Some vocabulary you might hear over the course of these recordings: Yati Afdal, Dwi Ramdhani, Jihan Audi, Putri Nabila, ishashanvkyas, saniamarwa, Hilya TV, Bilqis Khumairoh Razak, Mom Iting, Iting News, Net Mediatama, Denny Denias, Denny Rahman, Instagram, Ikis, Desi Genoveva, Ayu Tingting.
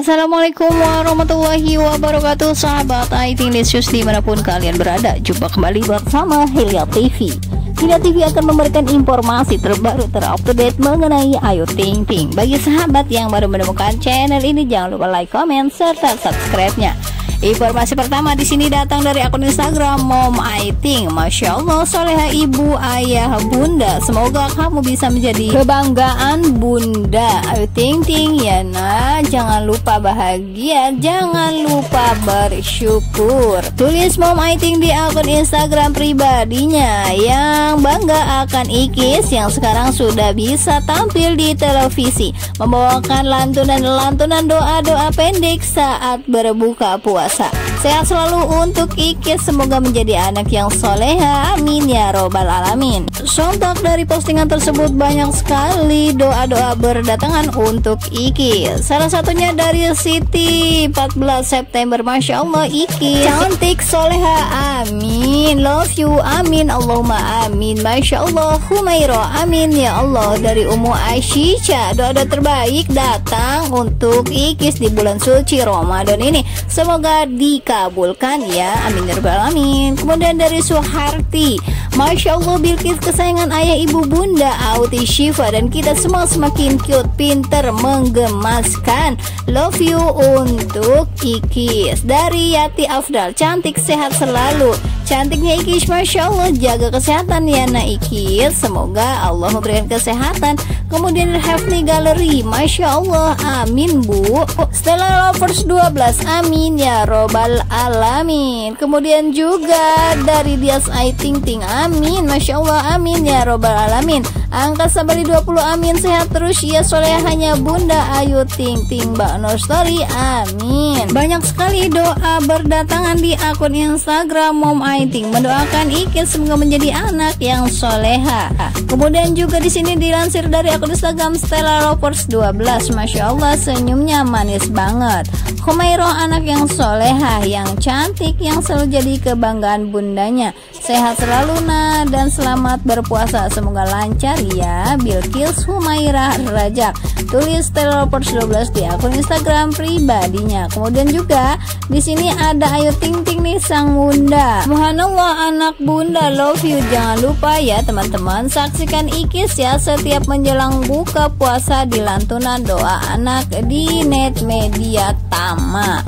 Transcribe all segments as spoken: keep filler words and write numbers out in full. Assalamualaikum warahmatullahi wabarakatuh, sahabat Iting News dimanapun kalian berada. Jumpa kembali bersama Hilya T V. Hilya T V akan memberikan informasi terbaru terupdate mengenai Ayu Tingting. Bagi sahabat yang baru menemukan channel ini, jangan lupa like, comment, serta subscribe-nya. Informasi pertama di sini datang dari akun Instagram Mom Iting. Masya Allah, soleha ibu, ayah, bunda. Semoga kamu bisa menjadi kebanggaan bunda Ayu Tingting ya nak. Jangan lupa bahagia, jangan lupa bersyukur, tulis Mom Iting di akun Instagram pribadinya. Yang bangga akan Ikis yang sekarang sudah bisa tampil di televisi, membawakan lantunan-lantunan doa-doa pendek saat berbuka puasa. Sehat selalu untuk Ikis, semoga menjadi anak yang soleha, amin ya robbal alamin. Sontak dari postingan tersebut, banyak sekali doa-doa berdatangan untuk Ikis. Salah satunya dari Siti empat belas September, Masya Allah Ikis cantik soleha, amin, love you, amin, Allahumma amin, Masya Allah Khumairoh, amin ya Allah. Dari Umu Aisyah, doa-doa terbaik datang untuk Ikis di bulan suci Ramadan ini, semoga dikabulkan ya, amin ya rabbal alamin. Kemudian dari Suharti, Masya Allah Bilqis kesayangan ayah, ibu, bunda, Auti, Syifa, dan kita semua semakin cute, pinter, menggemaskan, love you untuk Ikis. Dari Yati Afdal, cantik sehat selalu, cantiknya Ikis, Masya Allah, jaga kesehatan ya nah Ikis, semoga Allah memberikan kesehatan. Kemudian dari Hefni Galeri, Masya Allah, amin bu. Stella Lovers dua belas, amin ya robbal alamin. Kemudian juga dari Dias Ayu Tingting, amin, Masya Allah, amin ya robbal alamin. Angka sabari dua puluh, amin, sehat terus ya solehahnya bunda Ayu Tingting, Mbak Nur Story, amin. Banyak sekali doa berdatangan di akun Instagram Mom Iting, mendoakan Ikis semoga menjadi anak yang soleha. Kemudian juga di sini dilansir dari akun Instagram Stella Lovers dua belas, Masya Allah senyumnya manis banget, Khumairoh anak yang soleh, solehah, yang cantik, yang selalu jadi kebanggaan bundanya. Sehat selalu nah, dan selamat berpuasa, semoga lancar ya Bilqis Khumairoh Razak, tulis Telepers dua belas di akun Instagram pribadinya. Kemudian juga di sini ada Ayu Tingting nih, sang bunda, subhanallah anak bunda, love you. Jangan lupa ya teman-teman, saksikan Ikis ya setiap menjelang buka puasa di lantunan doa anak di Net Mediatama.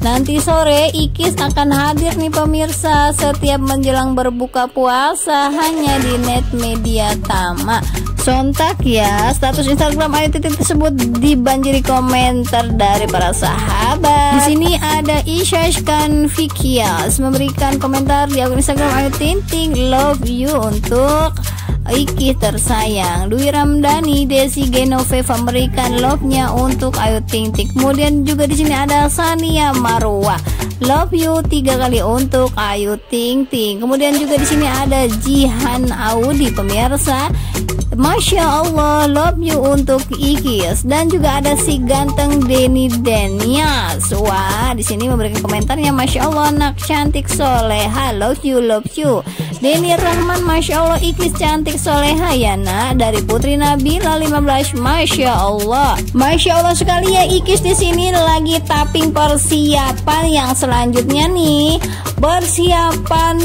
Nanti sore Ikis akan hadir nih pemirsa, setiap menjelang berbuka puasa hanya di Net Mediatama. Sontak ya status Instagram Ayu Tingting tersebut dibanjiri komentar dari para sahabat. Di sini ada ishashanvkyas memberikan komentar di akun Instagram Ayu Tingting, love you untuk Iki tersayang. Dwi Ramdhani, Desi Genoveva memberikan love-nya untuk Ayu Tingting. Kemudian juga di sini ada Saniamarwa, love you tiga kali untuk Ayu Tingting. Kemudian juga di sini ada Jihan Audi pemirsa, Masya Allah love you untuk Ikis. Dan juga ada si ganteng Denny Denias, wah di sini memberikan komentarnya, Masya Allah anak cantik soleha, love you love you. Denny Rahman, Masya Allah Ikis cantik soleha ya nak. Dari Putri Nabila lima belas, Masya Allah, Masya Allah sekali ya Ikis di sini lagi tapping persiapan yang selanjutnya nih, persiapan